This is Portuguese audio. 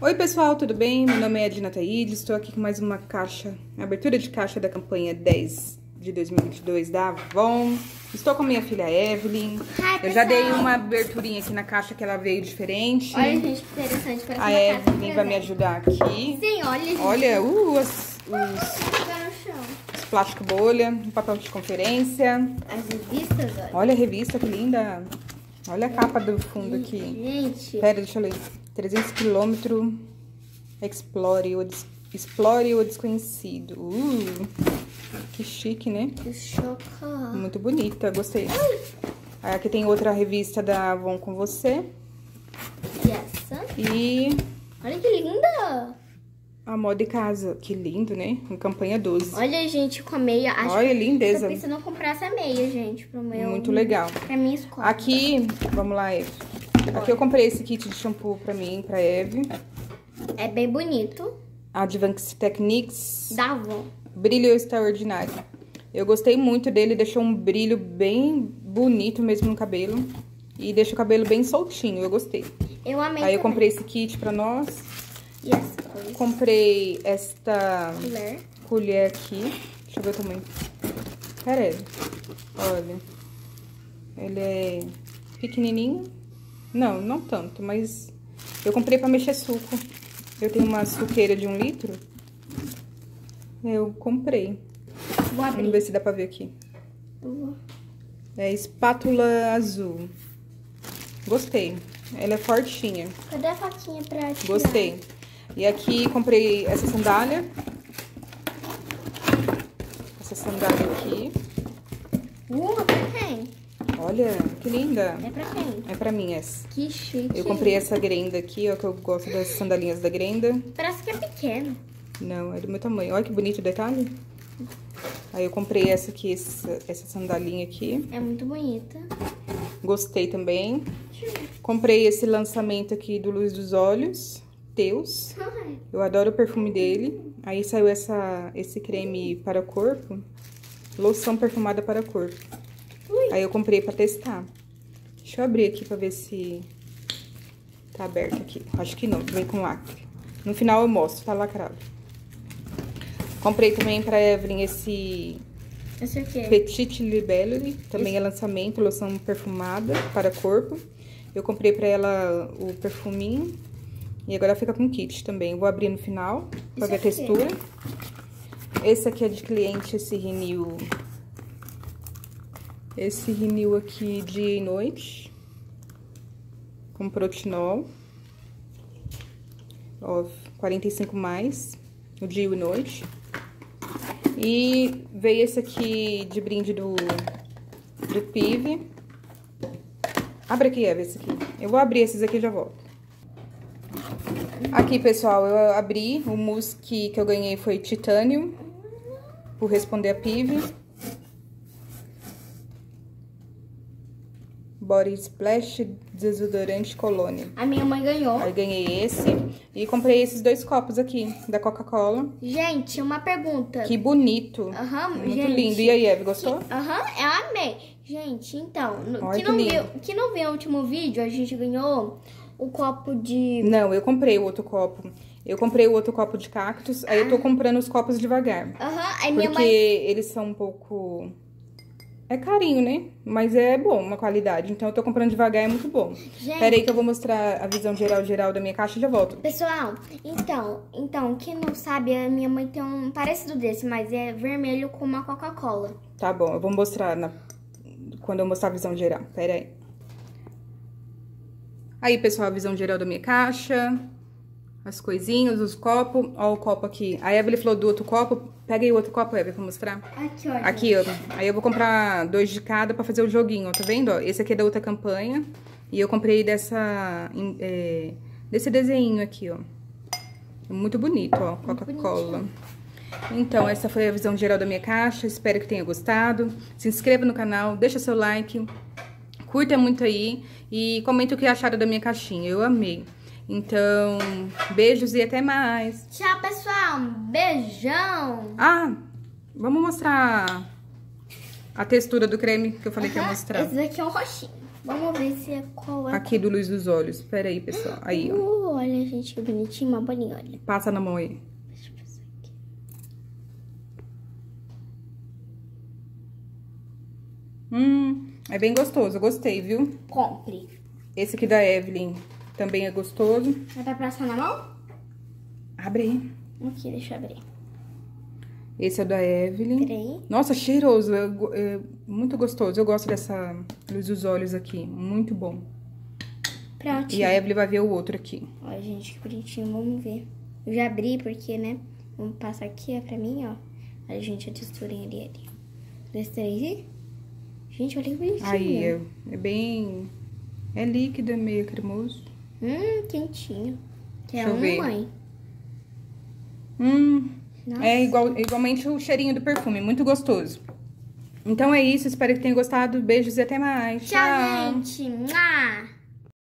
Oi pessoal, tudo bem? Meu nome é Adina Thaíde, estou aqui com mais uma caixa, abertura de caixa da campanha 10 de 2022 da Avon. Estou com a minha filha Evelyn. Ai, eu já dei uma aberturinha aqui na caixa que ela veio diferente. Olha, gente, que interessante. A Evelyn vai me ajudar aqui. Sim, olha, gente. Olha, os plásticos bolha, o papel de conferência. As revistas, olha. Olha a revista, que linda. Olha a capa do fundo aqui. Gente. Pera, deixa eu ler. 300 km, explore o desconhecido. Que chique, né? Que chocolate. Muito bonita, gostei. Aí aqui tem outra revista da Avon com você. E essa. E... olha que linda! A moda e casa. Que lindo, né? Em campanha 12. Olha, gente, com a meia. Acho olha, que lindeza. Eu tô pensando em comprar essa meia, gente, pro meu... muito legal. Pra minha escola. Aqui, vamos lá, Eve. Aqui eu comprei esse kit de shampoo pra mim, pra Eve. É bem bonito. Advanced Techniques. Da Avon. Brilho extraordinário. Eu gostei muito dele, deixou um brilho bem bonito mesmo no cabelo. E deixa o cabelo bem soltinho, eu gostei. Eu amei. Aí eu comprei esse kit pra nós. E essa coisa. Comprei esta colher aqui. Deixa eu ver o tamanho. Pera aí. Olha. Ele é pequenininho. Não, não tanto, mas eu comprei pra mexer suco. Eu tenho uma suqueira de 1 litro. Eu comprei. Vou abrir. Vamos ver se dá pra ver aqui. É espátula azul. Gostei. Ela é fortinha. Cadê a faquinha pra tirar? Gostei. E aqui comprei essa sandália. Essa sandália aqui. Pra quem? Olha, que linda. É pra quem? É pra mim essa. Que chique. Eu comprei essa Grenda aqui, ó, que eu gosto das sandalinhas da Grenda. Parece que é pequeno. Não, é do meu tamanho. Olha que bonito o detalhe. Aí eu comprei essa aqui, essa sandalinha aqui. É muito bonita. Gostei também. Comprei esse lançamento aqui do Luz dos Olhos, Teus. Eu adoro o perfume dele. Aí saiu esse creme para o corpo, loção perfumada para o corpo. Aí eu comprei pra testar. Deixa eu abrir aqui pra ver se tá aberto aqui. Acho que não, vem com lacre. No final eu mostro, tá lacrado. Comprei também pra Evelyn esse... esse aqui é Petite Libellary, também é lançamento, loção perfumada para corpo. Eu comprei pra ela o perfuminho e agora fica com kit também. Vou abrir no final pra ver a textura. Esse aqui é de cliente, esse Renew. Esse Renew aqui dia e noite com protinol. Ó, 45 mais, o dia e noite. E veio esse aqui de brinde do PIV. Abre aqui, Eva, esse aqui. Eu vou abrir esses aqui e já volto. Aqui, pessoal, eu abri. O mousse que eu ganhei foi Titânio, por responder a PIV. Body Splash, desodorante colônia. A minha mãe ganhou. Aí ganhei esse. E comprei esses 2 copos aqui, da Coca-Cola. Gente, uma pergunta. Que bonito. Muito gente, lindo. E aí, Eve, gostou? Eu amei. Gente, então, que não viu o último vídeo, a gente ganhou o copo de... Não, eu comprei o outro copo. Eu comprei o outro copo de cactos, aí eu tô comprando os copos devagar. Aí minha mãe... porque eles são um pouco... é carinho, né? Mas é bom, uma qualidade. Então, eu tô comprando devagar, é muito bom. Gente, pera aí que eu vou mostrar a visão geral da minha caixa e já volto. Pessoal, então, quem não sabe, a minha mãe tem um parecido desse, mas é vermelho com uma Coca-Cola. Tá bom, eu vou mostrar quando eu mostrar a visão geral. Pera aí. Aí, pessoal, a visão geral da minha caixa. As coisinhas, os copos. Ó o copo aqui. A Evelyn falou do outro copo. Pega aí o outro copo, Evelyn, pra mostrar. Aqui, ó. Aqui, ó. Aí eu vou comprar 2 de cada pra fazer o joguinho, ó. Tá vendo, ó? Esse aqui é da outra campanha. E eu comprei desse desenho aqui, ó. Muito bonito, ó. Coca-Cola. Então, essa foi a visão geral da minha caixa. Espero que tenha gostado. Se inscreva no canal, deixa seu like. Curta muito aí. E comenta o que acharam da minha caixinha. Eu amei. Então, beijos e até mais. Tchau, pessoal. Beijão. Ah, vamos mostrar a textura do creme que eu falei que ia mostrar. Esse daqui é um roxinho. Vamos ver se é qual é. Aqui do Luz dos Olhos. Pera aí, pessoal. Aí, ó. Olha, gente, que bonitinho. Uma bolinha, olha. Passa na mão aí. Deixa eu passar aqui. É bem gostoso. Eu gostei, viu? Compre. Esse aqui da Evelyn também é gostoso. É pra passar na mão? Abre aí. Aqui, deixa eu abrir. Esse é o da Evelyn. Peraí. Nossa, cheiroso. É muito gostoso. Eu gosto dessa Luz dos Olhos aqui. Muito bom. Pronto. E a Evelyn vai ver o outro aqui. Olha, gente, que bonitinho. Vamos ver. Eu já abri porque, né? Vamos passar aqui, ó, pra mim, ó. Olha, gente, a texturinha ali, ali. 2, 3 e... Gente, olha que bonitinho. Aí, é bem... É líquido, é meio cremoso. Quentinho. Que é uma mãe. Nossa. É igualmente o cheirinho do perfume, muito gostoso. Então é isso, espero que tenham gostado. Beijos e até mais. Tchau, gente.